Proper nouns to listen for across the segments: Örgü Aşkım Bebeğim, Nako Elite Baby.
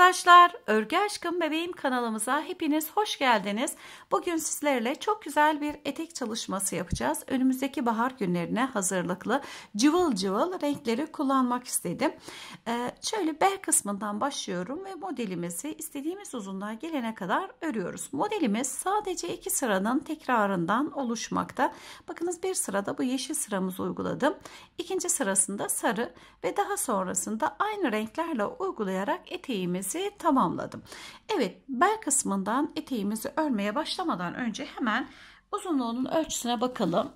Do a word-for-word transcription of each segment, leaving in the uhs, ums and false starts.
arkadaşlar, Örgü Aşkım Bebeğim kanalımıza hepiniz hoş geldiniz. Bugün sizlerle çok güzel bir etek çalışması yapacağız. Önümüzdeki bahar günlerine hazırlıklı cıvıl cıvıl renkleri kullanmak istedim. Ee, şöyle bel kısmından başlıyorum ve modelimizi istediğimiz uzunluğa gelene kadar örüyoruz. Modelimiz sadece iki sıranın tekrarından oluşmakta. Bakınız, bir sırada bu yeşil sıramızı uyguladım. İkinci sırasında sarı ve daha sonrasında aynı renklerle uygulayarak eteğimizi tamamladım. Evet, bel kısmından eteğimizi örmeye başlamadan önce hemen uzunluğunun ölçüsüne bakalım.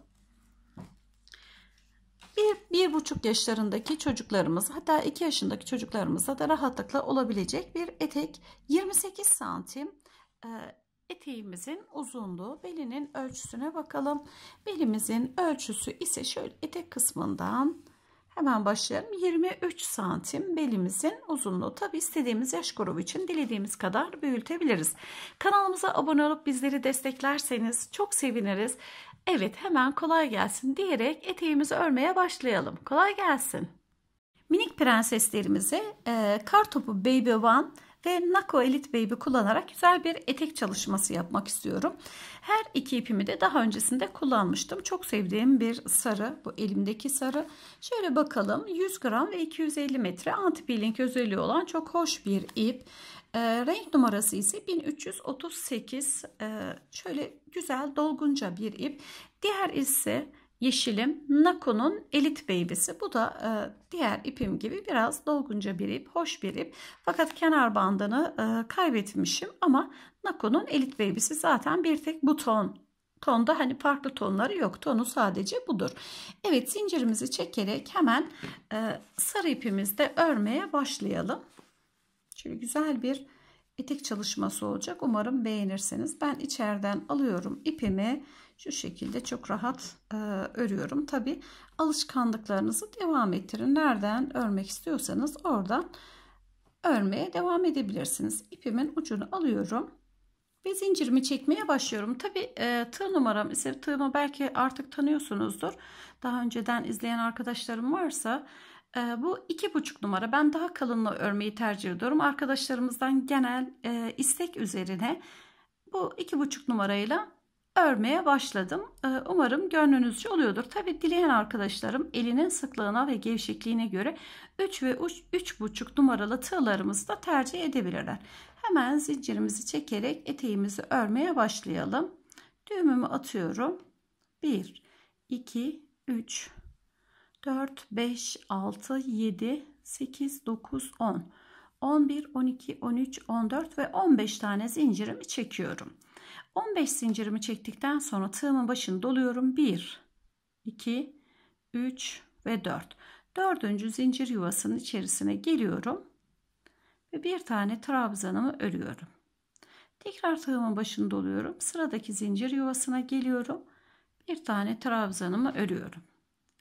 bir buçuk yaşlarındaki çocuklarımız, hatta iki yaşındaki çocuklarımıza da rahatlıkla olabilecek bir etek. yirmi sekiz santim eteğimizin uzunluğu. Belinin ölçüsüne bakalım. Belimizin ölçüsü ise şöyle, etek kısmından hemen başlayalım. yirmi üç santim belimizin uzunluğu. Tabi istediğimiz yaş grubu için dilediğimiz kadar büyütebiliriz. Kanalımıza abone olup bizleri desteklerseniz çok seviniriz. Evet, hemen kolay gelsin diyerek eteğimizi örmeye başlayalım. Kolay gelsin. Minik prenseslerimizi e, Kartopu Baby One ve Nako Elite Baby kullanarak güzel bir etek çalışması yapmak istiyorum. Her iki ipimi de daha öncesinde kullanmıştım. Çok sevdiğim bir sarı, bu elimdeki sarı. Şöyle bakalım, yüz gram ve iki yüz elli metre anti-peeling özelliği olan çok hoş bir ip. E, renk numarası ise bin üç yüz otuz sekiz. E, şöyle güzel, dolgunca bir ip. Diğer ise yeşilim, Nako'nun Elite Baby'si. Bu da e, diğer ipim gibi biraz dolgunca bir ip, hoş bir ip. Fakat kenar bandını e, kaybetmişim ama Nako'nun Elite Baby'si zaten bir tek bu ton. Tonda hani farklı tonları yok. Tonu sadece budur. Evet, zincirimizi çekerek hemen e, sarı ipimizde örmeye başlayalım. Şöyle güzel bir etek çalışması olacak. Umarım beğenirsiniz. Ben içeriden alıyorum ipimi. Şu şekilde çok rahat e, örüyorum. Tabi alışkanlıklarınızı devam ettirin. Nereden örmek istiyorsanız oradan örmeye devam edebilirsiniz. İpimin ucunu alıyorum ve zincirimi çekmeye başlıyorum. Tabi e, tığ numaram ise, tığımı belki artık tanıyorsunuzdur. Daha önceden izleyen arkadaşlarım varsa e, bu iki buçuk numara. Ben daha kalınla örmeyi tercih ediyorum. Arkadaşlarımızdan genel e, istek üzerine bu iki buçuk numarayla örmeye başladım. Umarım gönlünüzce oluyordur. Tabi dileyen arkadaşlarım elinin sıklığına ve gevşekliğine göre üç ve üç buçuk numaralı tığlarımızı da tercih edebilirler. Hemen zincirimizi çekerek eteğimizi örmeye başlayalım. Düğümümü atıyorum. bir, iki, üç, dört, beş, altı, yedi, sekiz, dokuz, on, on bir, on iki, on üç, on dört ve on beş tane zincirimi çekiyorum. on beş zincirimi çektikten sonra tığımın başını doluyorum. bir, iki, üç ve dört. dördüncü zincir yuvasının içerisine geliyorum ve bir tane trabzanımı örüyorum. Tekrar tığımın başını doluyorum. Sıradaki zincir yuvasına geliyorum. Bir tane trabzanımı örüyorum.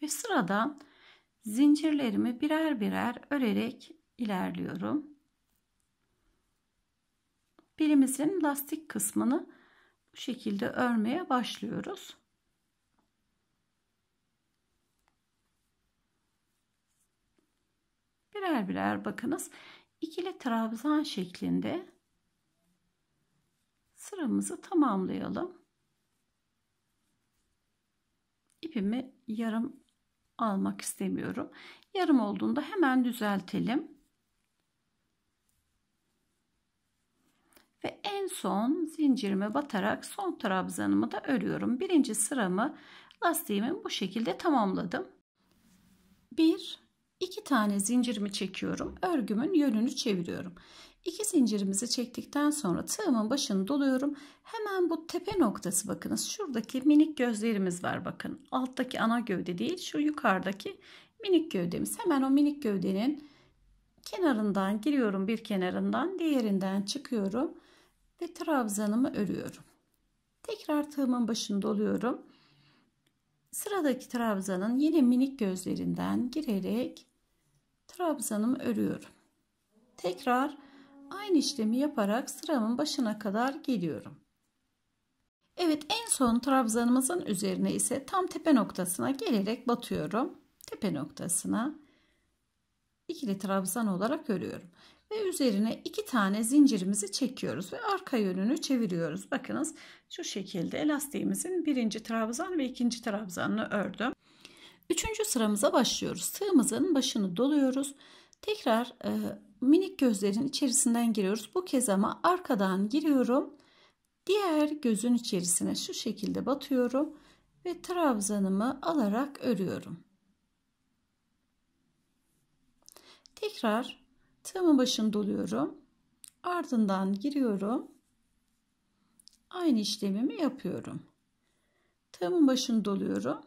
Ve sıradan zincirlerimi birer birer örerek ilerliyorum. Belimizin lastik kısmını bu şekilde örmeye başlıyoruz. Birer birer bakınız, ikili trabzan şeklinde sıramızı tamamlayalım. İpimi yarım almak istemiyorum. Yarım olduğunda hemen düzeltelim. Ve en son zincirime batarak son trabzanımı da örüyorum. Birinci sıramı lastiğimin bu şekilde tamamladım. Bir, iki tane zincirimi çekiyorum. Örgümün yönünü çeviriyorum. İki zincirimizi çektikten sonra tığımın başını doluyorum. Hemen bu tepe noktası, bakınız. Şuradaki minik gözlerimiz var bakın. Alttaki ana gövde değil, şu yukarıdaki minik gövdemiz. Hemen o minik gövdenin kenarından giriyorum, bir kenarından, diğerinden çıkıyorum ve trabzanımı örüyorum. Tekrar tığımın başını doluyorum. Sıradaki trabzanın yine minik gözlerinden girerek trabzanımı örüyorum. Tekrar aynı işlemi yaparak sıramın başına kadar geliyorum. Evet, en son trabzanımızın üzerine ise tam tepe noktasına gelerek batıyorum. Tepe noktasına ikili trabzan olarak örüyorum. ve üzerine iki tane zincirimizi çekiyoruz ve arka yönünü çeviriyoruz. Bakınız şu şekilde elastiğimizin birinci trabzan ve ikinci trabzanını ördüm. Üçüncü sıramıza başlıyoruz. Tığımızın başını doluyoruz. Tekrar e, minik gözlerin içerisinden giriyoruz. Bu kez ama arkadan giriyorum. Diğer gözün içerisine şu şekilde batıyorum ve trabzanımı alarak örüyorum. Tekrar tığımın başını doluyorum. Ardından giriyorum. Aynı işlemimi yapıyorum. Tığımın başını doluyorum.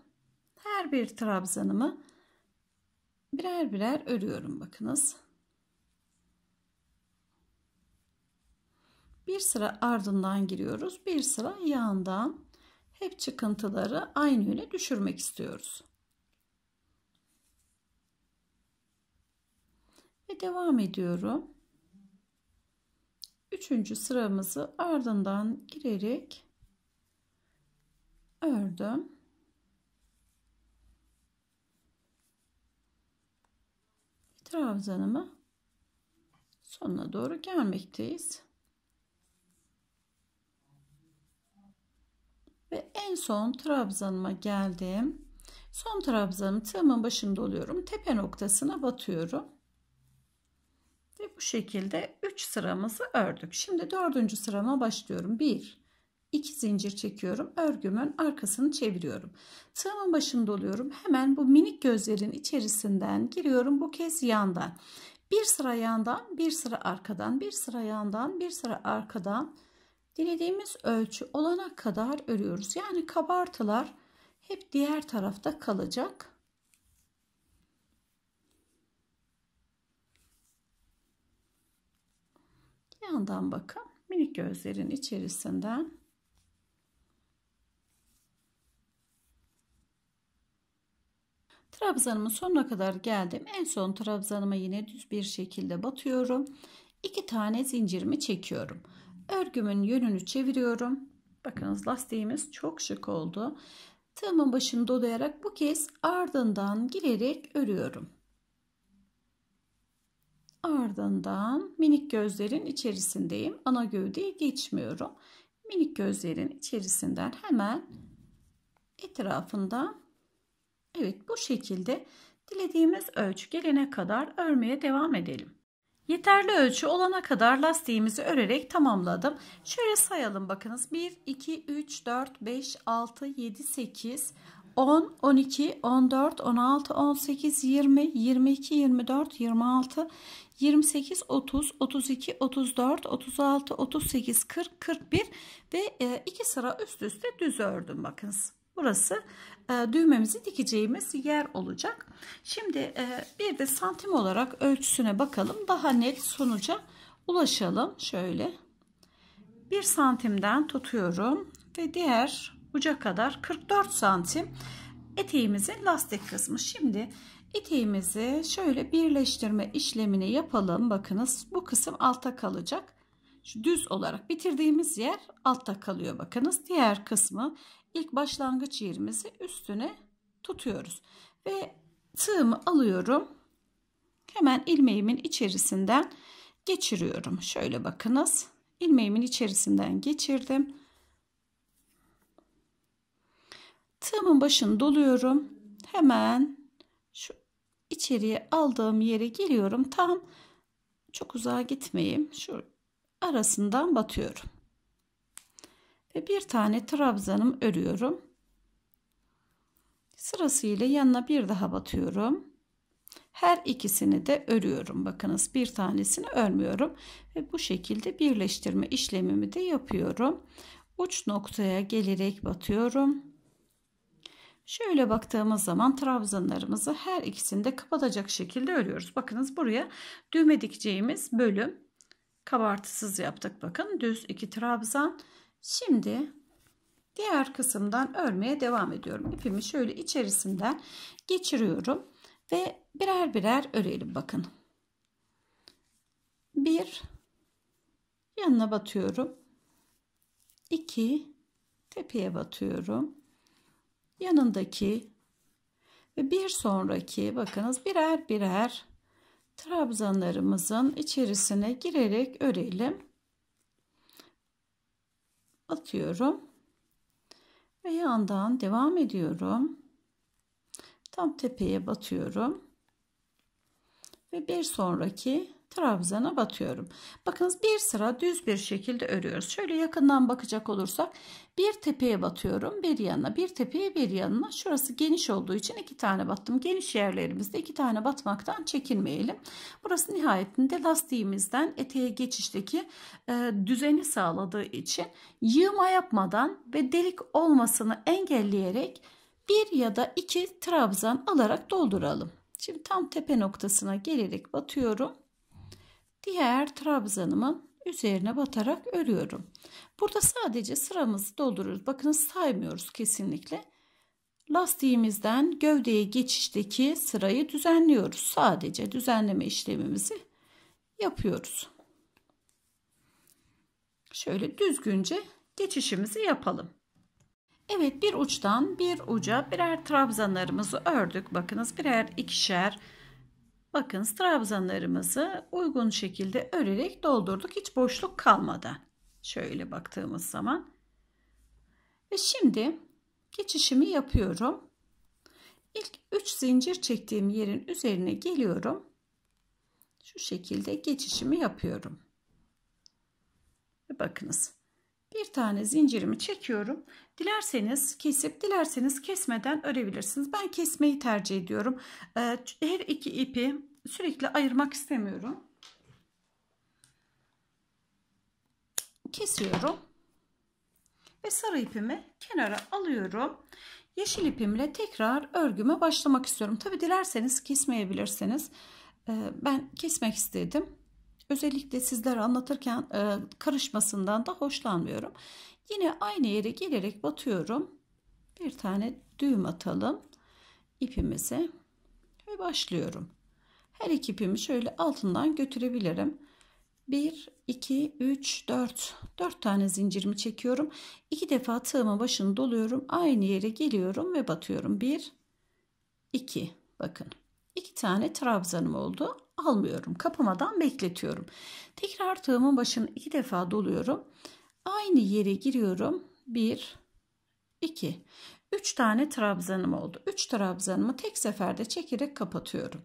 Her bir trabzanımı birer birer örüyorum. Bakınız. Bir sıra ardından giriyoruz. Bir sıra yandan. Hep çıkıntıları aynı yöne düşürmek istiyoruz. Ve devam ediyorum. Üçüncü sıramızı ardından girerek ördüm. Trabzanımı sonuna doğru gelmekteyiz. Ve en son trabzanıma geldim. Son trabzanımı tığımın başında oluyorum. Tepe noktasına batıyorum. Ve bu şekilde üç sıramızı ördük. Şimdi dördüncü sırama başlıyorum. bir iki zincir çekiyorum. Örgümün arkasını çeviriyorum. Tığımın başında oluyorum. Hemen bu minik gözlerin içerisinden giriyorum. Bu kez yandan. Bir sıra yandan, bir sıra arkadan, bir sıra yandan, bir sıra arkadan. Dilediğimiz ölçü olana kadar örüyoruz. Yani kabartılar hep diğer tarafta kalacak. Yandan bakın. Minik gözlerin içerisinden. Trabzanımın sonuna kadar geldim. En son trabzanıma yine düz bir şekilde batıyorum. İki tane zincirimi çekiyorum. Örgümün yönünü çeviriyorum. Bakınız lastiğimiz çok şık oldu. Tığımın başını dolayarak bu kez ardından girerek örüyorum. Ardından minik gözlerin içerisindeyim. Ana gövdeye geçmiyorum. Minik gözlerin içerisinden hemen etrafından. Evet, bu şekilde dilediğimiz ölçü gelene kadar örmeye devam edelim. Yeterli ölçü olana kadar lastiğimizi örerek tamamladım. Şöyle sayalım bakınız. bir, iki, üç, dört, beş, altı, yedi, sekiz, on, on iki, on dört, on altı, on sekiz, yirmi, yirmi iki, yirmi dört, yirmi altı, yirmi sekiz, otuz, otuz iki, otuz dört, otuz altı, otuz sekiz, kırk, kırk bir ve iki sıra üst üste düz ördüm bakınız. Burası düğmemizi dikeceğimiz yer olacak. Şimdi bir de santim olarak ölçüsüne bakalım. Daha net sonuca ulaşalım. Şöyle bir santimden tutuyorum ve diğer uca kadar kırk dört santim eteğimizin lastik kısmı. Şimdi eteğimizi şöyle birleştirme işlemini yapalım. Bakınız bu kısım altta kalacak. Şu düz olarak bitirdiğimiz yer altta kalıyor. Bakınız diğer kısmı. İlk başlangıç yerimizi üstüne tutuyoruz ve tığımı alıyorum, hemen ilmeğimin içerisinden geçiriyorum. Şöyle bakınız, ilmeğimin içerisinden geçirdim. Tığımın başını doluyorum, hemen şu içeriye aldığım yere geliyorum. Tam çok uzağa gitmeyeyim, şu arasından batıyorum. Bir tane trabzanım örüyorum. Sırasıyla yanına bir daha batıyorum. Her ikisini de örüyorum. Bakınız bir tanesini örmüyorum. Ve bu şekilde birleştirme işlemimi de yapıyorum. Uç noktaya gelerek batıyorum. Şöyle baktığımız zaman trabzanlarımızı her ikisini de kapatacak şekilde örüyoruz. Bakınız buraya düğme dikeceğimiz bölüm. Kabartısız yaptık. Bakın düz iki trabzan. Şimdi diğer kısımdan örmeye devam ediyorum. İpimi şöyle içerisinden geçiriyorum ve birer birer örelim bakın. bir yanına batıyorum. iki tepeye batıyorum. Yanındaki ve bir sonraki bakınız birer birer trabzanlarımızın içerisine girerek örelim. Atıyorum ve yandan devam ediyorum. Tam tepeye batıyorum ve bir sonraki trabzana batıyorum. Bakınız, bir sıra düz bir şekilde örüyoruz. Şöyle yakından bakacak olursak, bir tepeye batıyorum, bir yanına, bir tepeye, bir yanına. Şurası geniş olduğu için iki tane battım. Geniş yerlerimizde iki tane batmaktan çekinmeyelim. Burası nihayetinde lastiğimizden eteğe geçişteki e, düzeni sağladığı için yığma yapmadan ve delik olmasını engelleyerek bir ya da iki trabzan alarak dolduralım. Şimdi tam tepe noktasına gelerek batıyorum. Diğer trabzanımın üzerine batarak örüyorum. Burada sadece sıramızı dolduruyoruz. Bakınız, saymıyoruz kesinlikle. Lastiğimizden gövdeye geçişteki sırayı düzenliyoruz. Sadece düzenleme işlemimizi yapıyoruz. Şöyle düzgünce geçişimizi yapalım. Evet, bir uçtan bir uca birer trabzanlarımızı ördük. Bakınız, birer ikişer. Bakın, trabzanlarımızı uygun şekilde örerek doldurduk, hiç boşluk kalmadan. Şöyle baktığımız zaman. Ve şimdi geçişimi yapıyorum. İlk üç zincir çektiğim yerin üzerine geliyorum. Şu şekilde geçişimi yapıyorum. Ve bakınız, bir tane zincirimi çekiyorum. Dilerseniz kesip, dilerseniz kesmeden örebilirsiniz. Ben kesmeyi tercih ediyorum. Her iki ipi sürekli ayırmak istemiyorum. Kesiyorum ve sarı ipimi kenara alıyorum. Yeşil ipimle tekrar örgüme başlamak istiyorum. Tabi dilerseniz kesmeyebilirsiniz. Ben kesmek istedim. Özellikle sizlere anlatırken e, karışmasından da hoşlanmıyorum. Yine aynı yere gelerek batıyorum. Bir tane düğüm atalım ipimize ve başlıyorum. Her iki ipimi şöyle altından götürebilirim. bir, iki, üç, dört. dört tane zincirimi çekiyorum. iki defa tığımın başını doluyorum. Aynı yere geliyorum ve batıyorum. bir, iki. Bakın. iki tane trabzanım oldu. Almıyorum, kapamadan bekletiyorum. Tekrar tığımın başını iki defa doluyorum. Aynı yere giriyorum. bir, iki. üç tane trabzanım oldu. üç trabzanımı tek seferde çekerek kapatıyorum.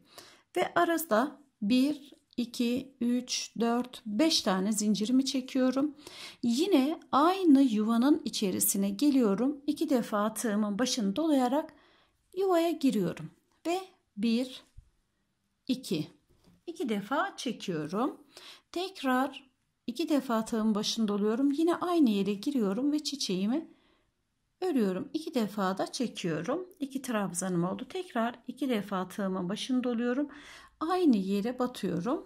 Ve arada bir, iki, üç, dört, beş tane zincirimi çekiyorum. Yine aynı yuvanın içerisine geliyorum. iki defa tığımın başını dolayarak yuvaya giriyorum. Ve bir, iki. iki defa çekiyorum. Tekrar iki defa tığım başını doluyorum. Yine aynı yere giriyorum ve çiçeğimi örüyorum. iki defa da çekiyorum. iki trabzanım oldu. Tekrar iki defa tığımın başını doluyorum. Aynı yere batıyorum.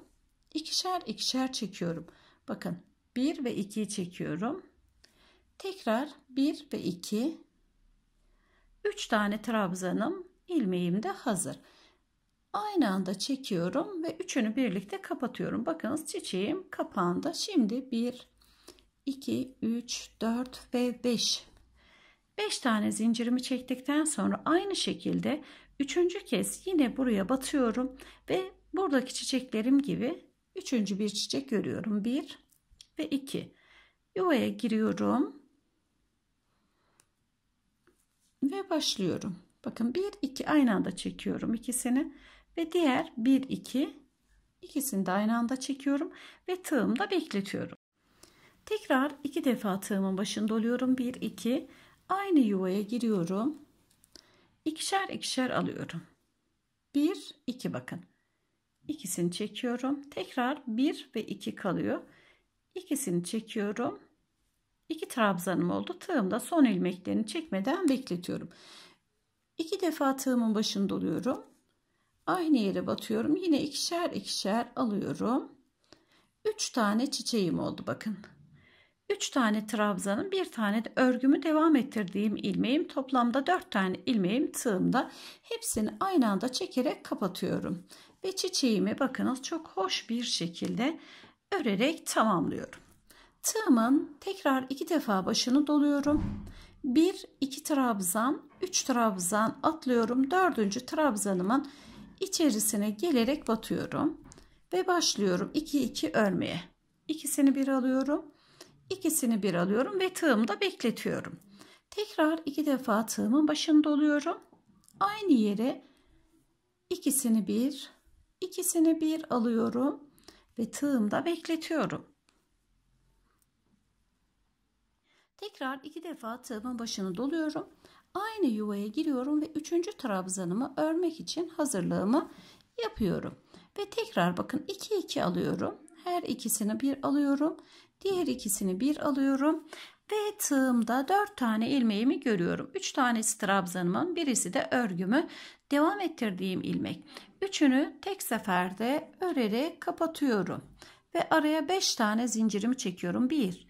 İkişer ikişer çekiyorum. Bakın, bir ve ikiyi çekiyorum. Tekrar bir ve iki. üç tane trabzanım, ilmeğim de hazır. Aynı anda çekiyorum ve üçünü birlikte kapatıyorum. Bakınız, çiçeğim kapağında. Şimdi bir, iki, üç, dört ve beş. beş tane zincirimi çektikten sonra aynı şekilde üçüncü kez yine buraya batıyorum ve buradaki çiçeklerim gibi üçüncü bir çiçek görüyorum. bir ve iki. Yuvaya giriyorum ve başlıyorum. Bakın, bir, iki aynı anda çekiyorum ikisini. Ve diğer bir, iki, ikisini de aynı anda çekiyorum ve tığımda bekletiyorum. Tekrar iki defa tığımın başını doluyorum. bir, iki, aynı yuvaya giriyorum. İkişer ikişer alıyorum. bir, iki, bakın. İkisini çekiyorum. Tekrar bir ve iki kalıyor. İkisini çekiyorum. iki trabzanım oldu. Tığımda son ilmeklerini çekmeden bekletiyorum. iki defa tığımın başını doluyorum. Aynı yere batıyorum. Yine ikişer ikişer alıyorum. üç tane çiçeğim oldu bakın. üç tane trabzanım, bir tane de örgümü devam ettirdiğim ilmeğim. Toplamda dört tane ilmeğim tığımda. Hepsini aynı anda çekerek kapatıyorum. Ve çiçeğimi bakınız çok hoş bir şekilde örerek tamamlıyorum. Tığımın tekrar iki defa başını doluyorum. bir, iki trabzan, üç trabzan atlıyorum. dördüncü trabzanımın içerisine gelerek batıyorum. ve başlıyorum iki iki örmeye. İkisini bir alıyorum, ikisini bir alıyorum ve tığımda bekletiyorum. Tekrar iki defa tığımın başında oluyorum. Aynı yere ikisini bir, ikisini bir alıyorum ve tığımda bekletiyorum. Tekrar iki defa tığımın başını doluyorum. Aynı yuvaya giriyorum ve üçüncü trabzanımı örmek için hazırlığımı yapıyorum. Ve tekrar bakın iki iki alıyorum. Her ikisini bir alıyorum. Diğer ikisini bir alıyorum. Ve tığımda dört tane ilmeğimi görüyorum. üç tanesi trabzanımın, birisi de örgümü devam ettirdiğim ilmek. Üçünü tek seferde örerek kapatıyorum. Ve araya beş tane zincirimi çekiyorum. bir,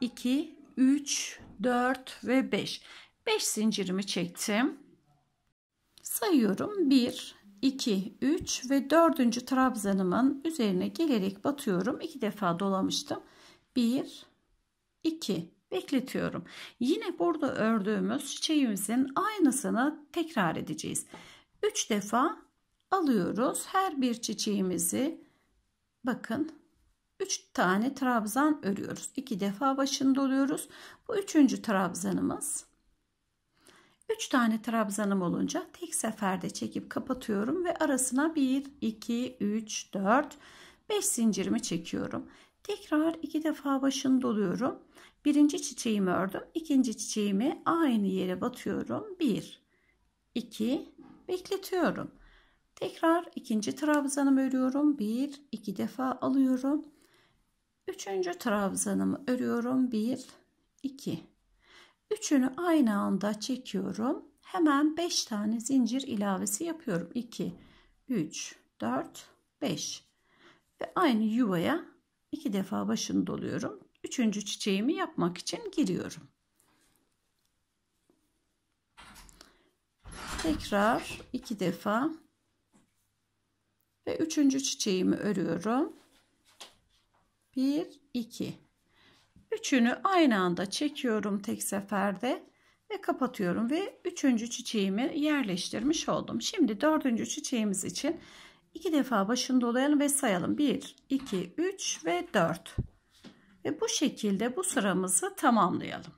iki, üç, dört ve beş. beş zincirimi çektim. Sayıyorum. bir, iki, üç ve dördüncü trabzanımın üzerine gelerek batıyorum. iki defa dolamıştım. bir, iki bekletiyorum. Yine burada ördüğümüz çiçeğimizin aynısını tekrar edeceğiz. üç defa alıyoruz. Her bir çiçeğimizi bakın üç tane trabzan örüyoruz. iki defa başını doluyoruz. Bu üçüncü trabzanımız. üç tane trabzanım olunca tek seferde çekip kapatıyorum ve arasına bir, iki, üç, dört, beş zincirimi çekiyorum. Tekrar iki defa başını doluyorum. Birinci çiçeğimi ördüm. İkinci çiçeğimi aynı yere batıyorum. bir, iki bekletiyorum. Tekrar ikinci trabzanımı örüyorum. bir, iki defa alıyorum. Üçüncü trabzanımı örüyorum. bir, iki. Üçünü aynı anda çekiyorum. Hemen beş tane zincir ilavesi yapıyorum. iki, üç, dört, beş. Ve aynı yuvaya iki defa başını doluyorum. Üçüncü çiçeğimi yapmak için giriyorum. Tekrar iki defa ve üçüncü çiçeğimi örüyorum. bir, iki. Üçünü aynı anda çekiyorum tek seferde ve kapatıyorum ve üçüncü çiçeğimi yerleştirmiş oldum. Şimdi dördüncü çiçeğimiz için iki defa başını dolayalım ve sayalım. bir, iki, üç ve dört. Ve bu şekilde bu sıramızı tamamlayalım.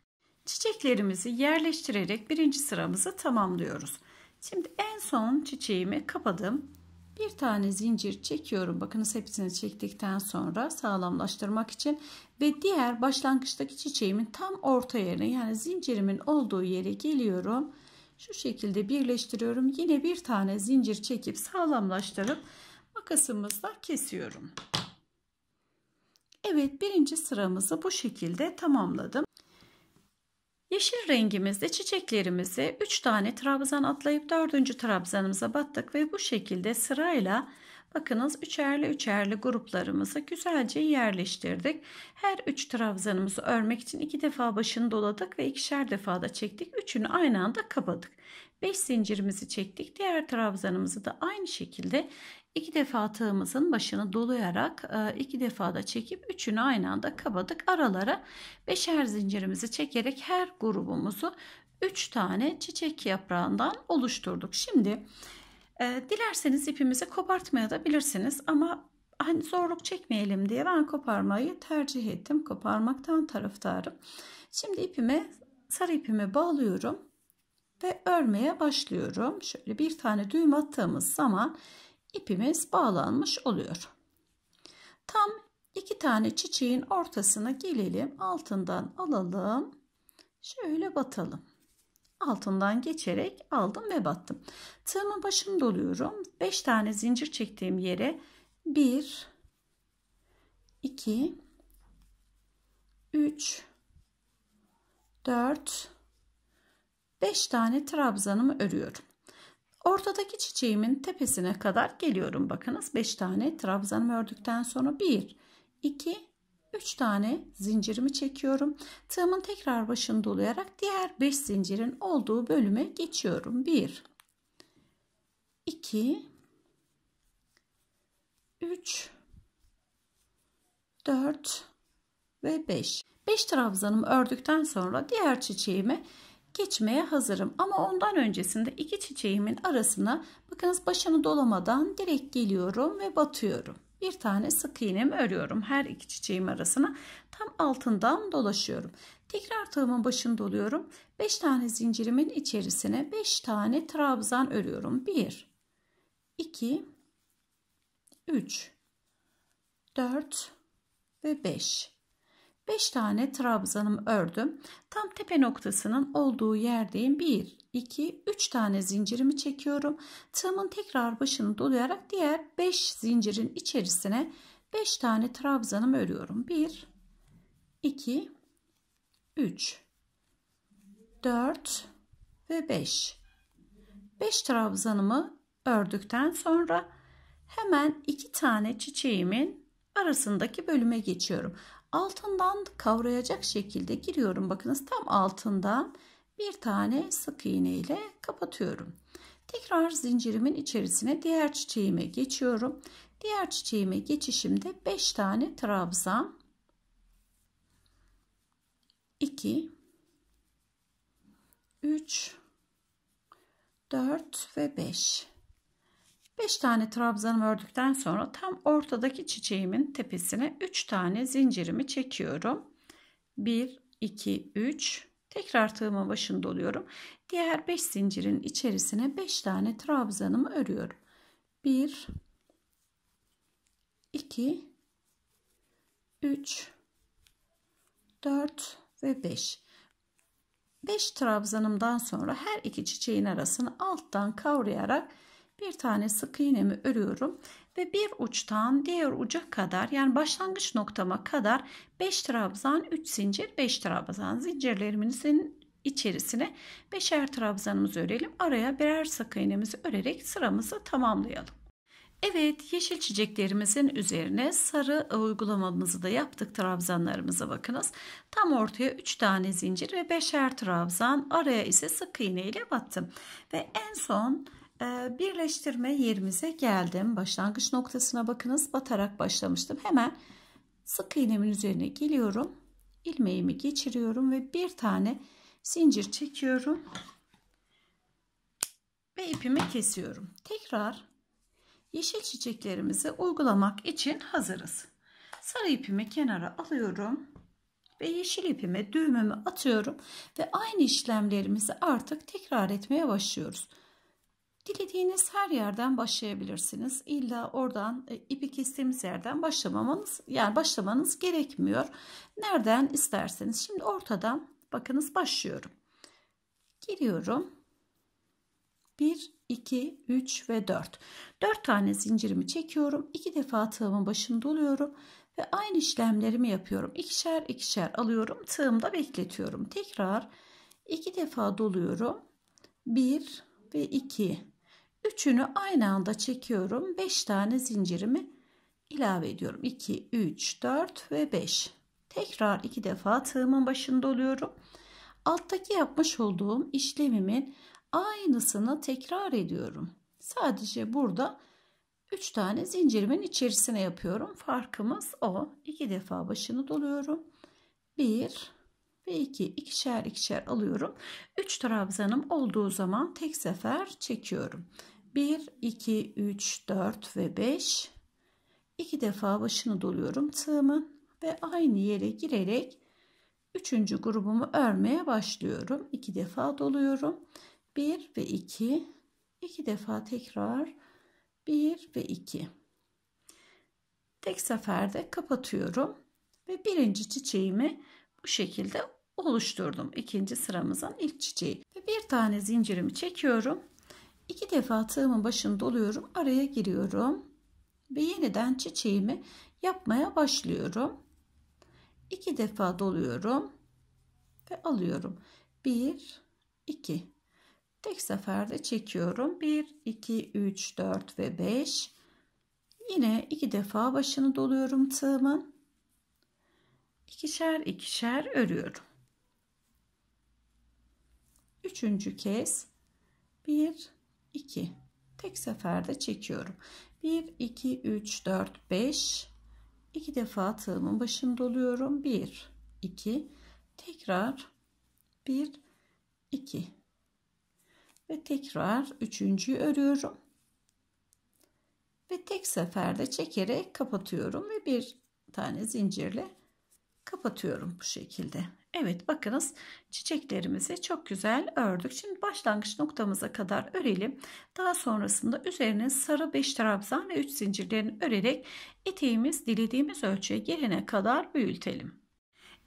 Çiçeklerimizi yerleştirerek birinci sıramızı tamamlıyoruz. Şimdi en son çiçeğimi kapadım. Bir tane zincir çekiyorum. Bakınız hepsini çektikten sonra sağlamlaştırmak için ve diğer başlangıçtaki çiçeğimin tam orta yerine, yani zincirimin olduğu yere geliyorum. Şu şekilde birleştiriyorum. Yine bir tane zincir çekip sağlamlaştırıp makasımızla kesiyorum. Evet, birinci sıramızı bu şekilde tamamladım. Yeşil rengimizde çiçeklerimizi üç tane trabzan atlayıp dördüncü trabzanımıza battık ve bu şekilde sırayla bakınız üçerli üçerli gruplarımızı güzelce yerleştirdik. Her üç trabzanımızı örmek için iki defa başını doladık ve ikişer defa da çektik. Üçünü aynı anda kapadık. beş zincirimizi çektik. Diğer trabzanımızı da aynı şekilde iki defa tığımızın başını dolayarak iki defa da çekip üçünü aynı anda kapadık. Aralara beşer zincirimizi çekerek her grubumuzu üç tane çiçek yaprağından oluşturduk. Şimdi e, dilerseniz ipimizi kopartmaya da bilirsiniz ama hani zorluk çekmeyelim diye ben koparmayı tercih ettim. Koparmaktan taraftarım. Şimdi ipime, sarı ipimi bağlıyorum ve örmeye başlıyorum. Şöyle bir tane düğüm attığımız zaman ipimiz bağlanmış oluyor. Tam iki tane çiçeğin ortasına gelelim. Altından alalım. Şöyle batalım. Altından geçerek aldım ve battım. Tığımın başını doluyorum. beş tane zincir çektiğim yere bir, iki, üç, dört, beş tane trabzanımı örüyorum. Ortadaki çiçeğimin tepesine kadar geliyorum. Bakınız beş tane trabzanımı ördükten sonra bir, iki, üç tane zincirimi çekiyorum. Tığımın tekrar başını dolayarak diğer beş zincirin olduğu bölüme geçiyorum. bir, iki, üç, dört ve beş. beş trabzanımı ördükten sonra diğer çiçeğime geçmeye hazırım ama ondan öncesinde iki çiçeğimin arasına bakınız başını dolamadan direkt geliyorum ve batıyorum. bir tane sık iğnemi örüyorum. Her iki çiçeğim arasına tam altından dolaşıyorum. Tekrar tığımın başını doluyorum. beş tane zincirimin içerisine beş tane trabzan örüyorum. bir, iki, üç, dört ve beş. beş tane trabzanımı ördüm. Tam tepe noktasının olduğu yerdeyim. bir, iki, üç tane zincirimi çekiyorum. Tığımın tekrar başını dolayarak diğer beş zincirin içerisine beş tane trabzanımı örüyorum. bir, iki, üç, dört ve beş. beş trabzanımı ördükten sonra hemen iki tane çiçeğimin arasındaki bölüme geçiyorum. Altından kavrayacak şekilde giriyorum. Bakınız tam altından bir tane sık iğne ile kapatıyorum. Tekrar zincirimin içerisine diğer çiçeğime geçiyorum. Diğer çiçeğime geçişimde beş tane trabzan, iki, üç, dört ve beş. beş tane trabzanımı ördükten sonra tam ortadaki çiçeğimin tepesine üç tane zincirimi çekiyorum. bir, iki, üç. Tekrar tığımın başını doluyorum. Diğer beş zincirin içerisine beş tane trabzanımı örüyorum. bir, iki, üç, dört ve beş. beş trabzanımdan sonra her iki çiçeğin arasını alttan kavrayarak bir tane sık iğnemi örüyorum ve bir uçtan diğer uca kadar, yani başlangıç noktama kadar beş trabzan, üç zincir, beş trabzan. Zincirlerimizin içerisine beşer trabzanımızı örelim. Araya birer sık iğnemizi örerek sıramızı tamamlayalım. Evet, yeşil çiçeklerimizin üzerine sarı uygulamamızı da yaptık. Trabzanlarımıza bakınız. Tam ortaya üç tane zincir ve beşer trabzan, araya ise sık iğne ile battım. Ve en son birleştirme yerimize geldim. Başlangıç noktasına bakınız. Batarak başlamıştım. Hemen sık iğnemin üzerine geliyorum. İlmeğimi geçiriyorum ve bir tane zincir çekiyorum. Ve ipimi kesiyorum. Tekrar yeşil çiçeklerimizi uygulamak için hazırız. Sarı ipimi kenara alıyorum. Ve yeşil ipime düğümümü atıyorum. Ve aynı işlemlerimizi artık tekrar etmeye başlıyoruz. Dilediğiniz her yerden başlayabilirsiniz. İlla oradan ipi kestiğimiz yerden başlamamanız, yani başlamanız gerekmiyor. Nereden isterseniz. Şimdi ortadan bakınız başlıyorum. Giriyorum. bir, iki, üç ve dört. dört tane zincirimi çekiyorum. iki defa tığımın başını doluyorum ve aynı işlemlerimi yapıyorum. İkişer ikişer alıyorum. Tığımda bekletiyorum. Tekrar iki defa doluyorum. bir ve iki. Üçünü aynı anda çekiyorum. beş tane zincirimi ilave ediyorum. iki, üç, dört ve beş. Tekrar iki defa tığımın başını doluyorum. Alttaki yapmış olduğum işlemimin aynısını tekrar ediyorum. Sadece burada üç tane zincirimin içerisine yapıyorum. Farkımız o. iki defa başını doluyorum. bir ve iki. İkişer ikişer alıyorum. üç trabzanım olduğu zaman tek sefer çekiyorum. bir, iki, üç, dört ve beş. iki defa başını doluyorum tığımın ve aynı yere girerek üçüncü grubumu örmeye başlıyorum. iki defa doluyorum. bir ve iki. iki defa tekrar bir ve iki. Tek seferde kapatıyorum ve birinci çiçeğimi bu şekilde oluşturdum. İkinci sıramızın ilk çiçeği. Ve bir tane zincirimi çekiyorum. iki defa tığımın başını doluyorum. Araya giriyorum. Ve yeniden çiçeğimi yapmaya başlıyorum. iki defa doluyorum. Ve alıyorum. bir, iki. Tek seferde çekiyorum. bir, iki, üç, dört ve beş. Yine iki defa başını doluyorum tığımın. İkişer ikişer örüyorum. Üçüncü kez bir, iki. Tek seferde çekiyorum. bir, iki, üç, dört, beş. iki defa tığımın başını doluyorum. bir, iki. Tekrar bir, iki. Ve tekrar üçüncüyü örüyorum. ve tek seferde çekerek kapatıyorum ve bir tane zincirle kapatıyorum bu şekilde. Evet, bakınız çiçeklerimizi çok güzel ördük. Şimdi başlangıç noktamıza kadar örelim. Daha sonrasında üzerine sarı beş trabzan ve üç zincirlerini örerek eteğimiz dilediğimiz ölçüye gelene kadar büyütelim.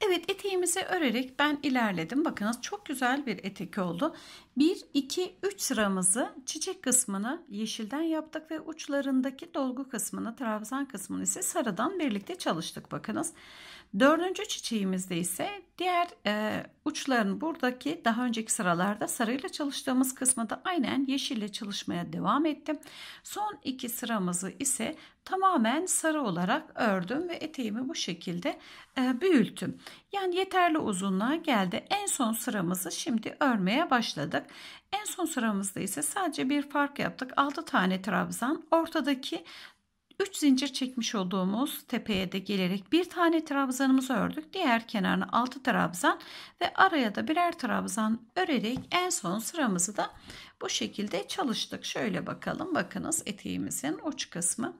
Evet, eteğimizi örerek ben ilerledim. Bakınız çok güzel bir etek oldu. bir, iki, üç sıramızı çiçek kısmını yeşilden yaptık ve uçlarındaki dolgu kısmını, trabzan kısmını ise sarıdan birlikte çalıştık. Bakınız dördüncü çiçeğimizde ise diğer e, uçların buradaki daha önceki sıralarda sarıyla çalıştığımız kısmında aynen yeşille çalışmaya devam ettim. Son iki sıramızı ise tamamen sarı olarak ördüm ve eteğimi bu şekilde e, büyüttüm. Yani yeterli uzunluğa geldi. En son sıramızı şimdi örmeye başladık. En son sıramızda ise sadece bir fark yaptık. altı tane trabzan, ortadaki üç zincir çekmiş olduğumuz tepeye de gelerek bir tane trabzanımızı ördük. Diğer kenarına altı trabzan ve araya da birer trabzan örerek en son sıramızı da bu şekilde çalıştık. Şöyle bakalım, bakınız eteğimizin uç kısmı.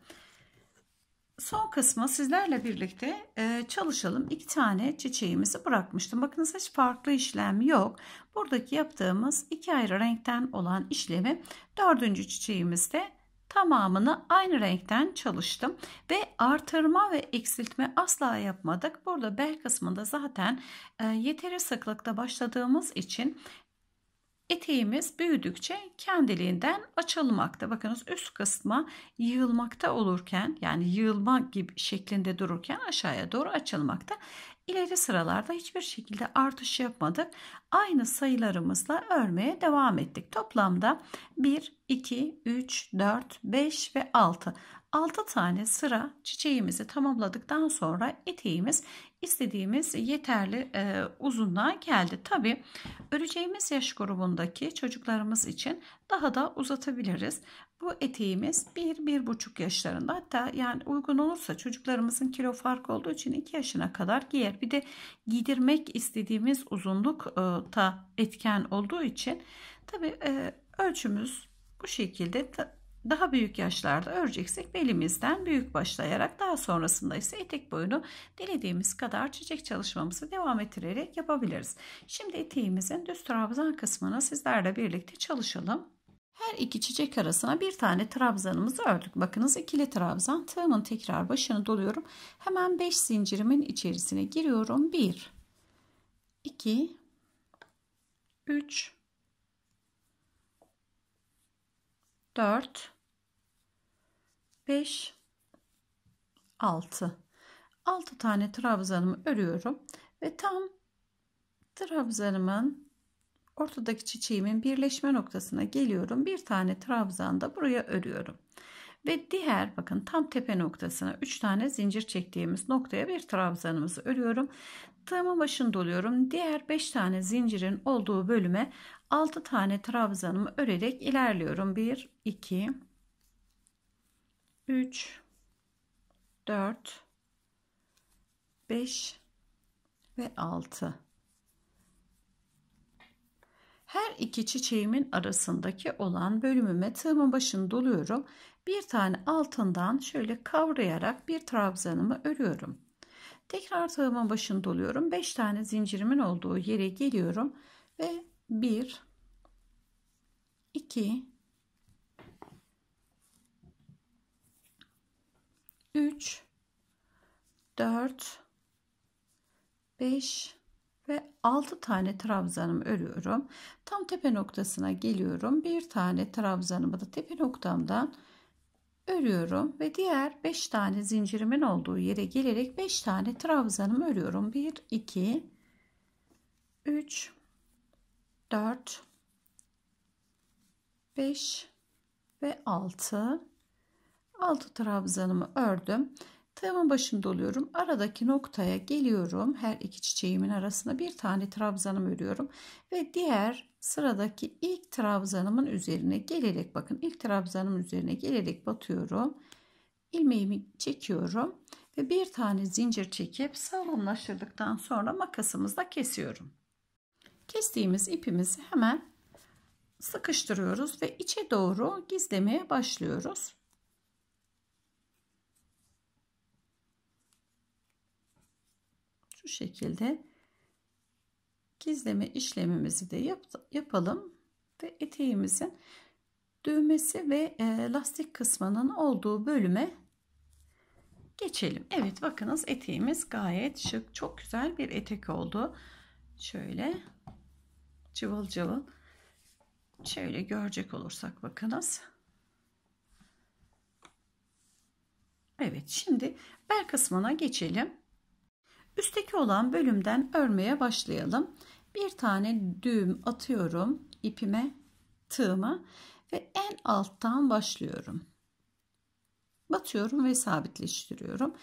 Son kısmı sizlerle birlikte çalışalım. İki tane çiçeğimizi bırakmıştım. Bakınız hiç farklı işlem yok. Buradaki yaptığımız iki ayrı renkten olan işlemi dördüncü çiçeğimizde tamamını aynı renkten çalıştım ve artırma ve eksiltme asla yapmadık. Burada bel kısmında zaten yeteri sıklıkta başladığımız için eteğimiz büyüdükçe kendiliğinden açılmakta. Bakınız üst kısma yığılmakta olurken, yani yığılma gibi şeklinde dururken aşağıya doğru açılmakta. İleri sıralarda hiçbir şekilde artış yapmadık. Aynı sayılarımızla örmeye devam ettik. Toplamda bir, iki, üç, dört, beş ve altı. altı tane sıra çiçeğimizi tamamladıktan sonra eteğimiz istediğimiz yeterli e, uzunluğa geldi. Tabi öreceğimiz yaş grubundaki çocuklarımız için daha da uzatabiliriz. Bu eteğimiz bir, bir buçuk yaşlarında, hatta yani uygun olursa çocuklarımızın kilo farkı olduğu için iki yaşına kadar giyer. Bir de giydirmek istediğimiz uzunlukta etken olduğu için tabi e, ölçümüz bu şekilde. Daha büyük yaşlarda öreceksek belimizden büyük başlayarak, daha sonrasında ise etek boyunu dilediğimiz kadar çiçek çalışmamızı devam ettirerek yapabiliriz. Şimdi eteğimizin düz trabzan kısmını sizlerle birlikte çalışalım. Her iki çiçek arasına bir tane trabzanımızı ördük. Bakınız ikili trabzan. Tığımın tekrar başını doluyorum. Hemen beş zincirimin içerisine giriyorum. bir, iki, üç, dört, beş, altı. altı tane trabzanımı örüyorum ve tam trabzanımın ortadaki çiçeğimin birleşme noktasına geliyorum. Bir tane trabzan da buraya örüyorum. Ve diğer, bakın tam tepe noktasına üç tane zincir çektiğimiz noktaya bir trabzanımızı örüyorum. Tığımın başını doluyorum. Diğer beş tane zincirin olduğu bölüme altı tane trabzanımı örerek ilerliyorum. bir, iki, üç, dört, beş ve altı. Her iki çiçeğimin arasındaki olan bölümüme tığımın başını doluyorum. Bir tane altından şöyle kavrayarak bir trabzanımı örüyorum. Tekrar tığımın başını doluyorum. beş tane zincirimin olduğu yere geliyorum ve bir, iki, üç, dört, beş ve altı tane trabzanımı örüyorum. Tam tepe noktasına geliyorum. Bir tane trabzanımı da tepe noktamdan örüyorum ve diğer beş tane zincirimin olduğu yere gelerek beş tane trabzanımı örüyorum. bir, iki, üç, dört, beş ve altı. altı trabzanımı ördüm. Tığımın başını doluyorum. Aradaki noktaya geliyorum. Her iki çiçeğimin arasına bir tane trabzanımı örüyorum. Ve diğer sıradaki ilk trabzanımın üzerine gelerek, bakın ilk trabzanımın üzerine gelerek batıyorum. İlmeğimi çekiyorum. Ve bir tane zincir çekip sağlamlaştırdıktan sonra makasımızla kesiyorum. Kestiğimiz ipimizi hemen sıkıştırıyoruz ve içe doğru gizlemeye başlıyoruz. şekilde gizleme işlemimizi de yap, yapalım ve eteğimizin düğmesi ve e, lastik kısmının olduğu bölüme geçelim. Evet, bakınız eteğimiz gayet şık, çok güzel bir etek oldu. Şöyle cıvıl cıvıl, şöyle görecek olursak bakınız. Evet, şimdi bel kısmına geçelim. Üstteki olan bölümden örmeye başlayalım. Bir tane düğüm atıyorum ipime, tığıma ve en alttan başlıyorum. Batıyorum ve sabitleştiriyorum.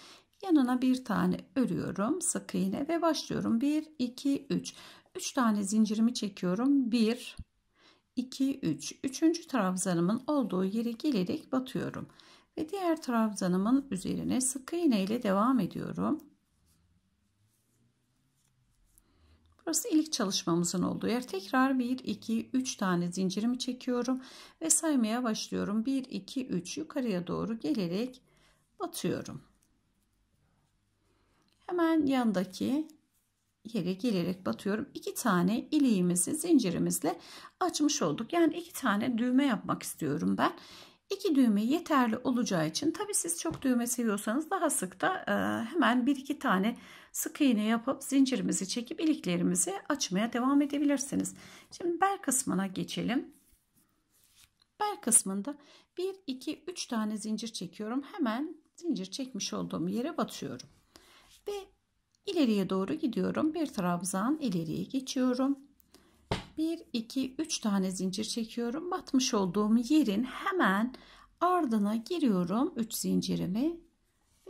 Yanına bir tane örüyorum sık iğne ve başlıyorum. bir iki üç. üç tane zincirimi çekiyorum. bir iki üç. üçüncü trabzanımın olduğu yere gelerek batıyorum ve diğer trabzanımın üzerine sık iğne ile devam ediyorum. Burası ilk çalışmamızın olduğu yer. Tekrar bir iki üç tane zincirimi çekiyorum ve saymaya başlıyorum. bir iki üç, yukarıya doğru gelerek batıyorum. Hemen yandaki yere gelerek batıyorum. iki tane iliğimizi zincirimizle açmış olduk. Yani iki tane düğme yapmak istiyorum ben. iki düğme yeterli olacağı için, tabi siz çok düğme seviyorsanız daha sık da hemen bir iki tane sık iğne yapıp zincirimizi çekip iliklerimizi açmaya devam edebilirsiniz. Şimdi bel kısmına geçelim. Bel kısmında bir iki üç tane zincir çekiyorum. Hemen zincir çekmiş olduğum yere batıyorum ve ileriye doğru gidiyorum. Bir trabzan ileriye geçiyorum. bir iki üç tane zincir çekiyorum. Batmış olduğum yerin hemen ardına giriyorum. üç zincirimi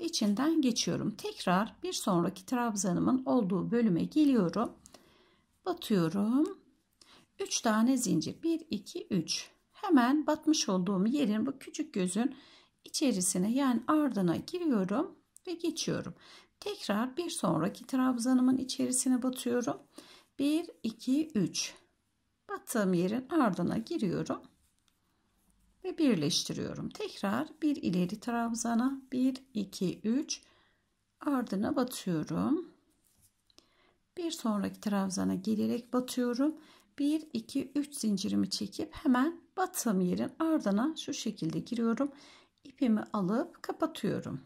içinden geçiyorum. Tekrar bir sonraki trabzanımın olduğu bölüme geliyorum. Batıyorum. üç tane zincir. bir iki üç. Hemen batmış olduğum yerin bu küçük gözün içerisine, yani ardına giriyorum ve geçiyorum. Tekrar bir sonraki trabzanımın içerisine batıyorum. bir iki üç. Battığım yerin ardına giriyorum ve birleştiriyorum. Tekrar bir ileri trabzana, bir iki üç, ardına batıyorum. Bir sonraki trabzana gelerek batıyorum. bir iki üç zincirimi çekip hemen battığım yerin ardına şu şekilde giriyorum. İpimi alıp kapatıyorum.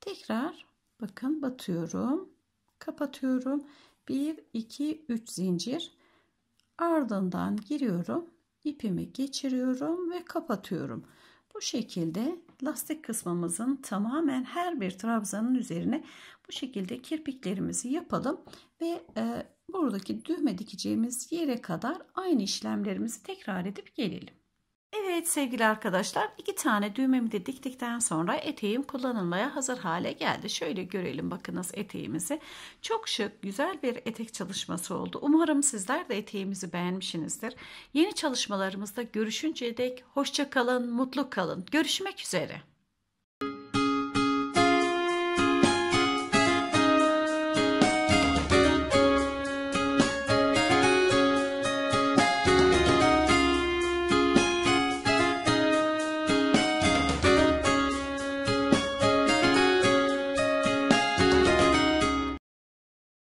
Tekrar bakın batıyorum, kapatıyorum. bir iki üç zincir, ardından giriyorum, ipimi geçiriyorum ve kapatıyorum. Bu şekilde lastik kısmımızın tamamen her bir trabzanın üzerine bu şekilde kirpiklerimizi yapalım ve e, buradaki düğme dikeceğimiz yere kadar aynı işlemlerimizi tekrar edip gelelim. Evet sevgili arkadaşlar, iki tane düğmemi de diktikten sonra eteğim kullanılmaya hazır hale geldi. Şöyle görelim bakınız eteğimizi. Çok şık, güzel bir etek çalışması oldu. Umarım sizler de eteğimizi beğenmişsinizdir. Yeni çalışmalarımızda görüşünceye dek hoşça kalın, mutlu kalın. Görüşmek üzere.